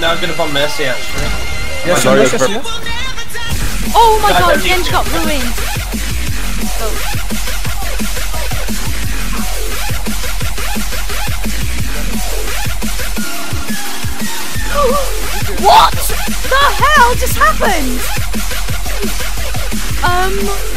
Now I'm gonna bomb Mercy actually. Yeah, sure, Mercy, yeah. Oh my god, Genji got ruined! Oh. What the hell just happened?